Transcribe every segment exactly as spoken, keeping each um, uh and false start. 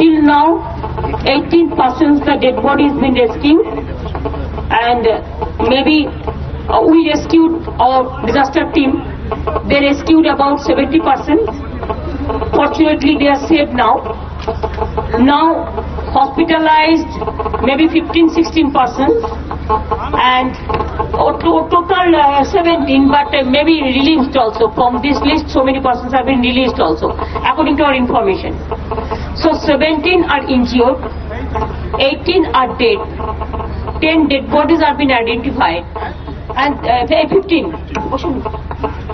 Till now, eighteen persons the dead body has been rescued, and maybe uh, we rescued, our disaster team, they rescued about seventy percent. Fortunately, they are safe now. Now, hospitalized maybe fifteen, sixteen persons, and uh, to, total uh, seventeen, but uh, maybe released also. From this list, so many persons have been released also, according to our information. So seventeen are injured, eighteen are dead, ten dead bodies have been identified, and uh, fifteen,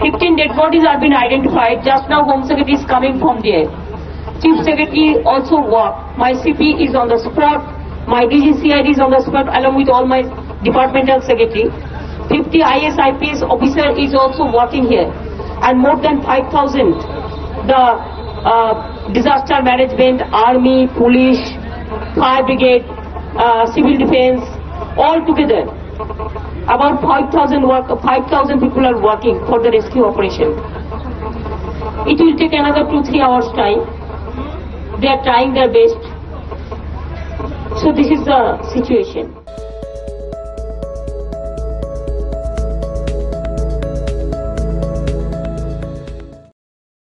fifteen dead bodies have been identified. Just now Home Secretary is coming from there. Chief Secretary also worked. My C P is on the spot, my D G C I D is on the spot, along with all my departmental secretary. fifty I S I P officer is also working here, and more than five thousand the Uh, disaster management, army, police, fire brigade, uh, civil defense, all together. About five thousand people are working for the rescue operation. It will take another two, three hours time. They are trying their best. So this is the situation.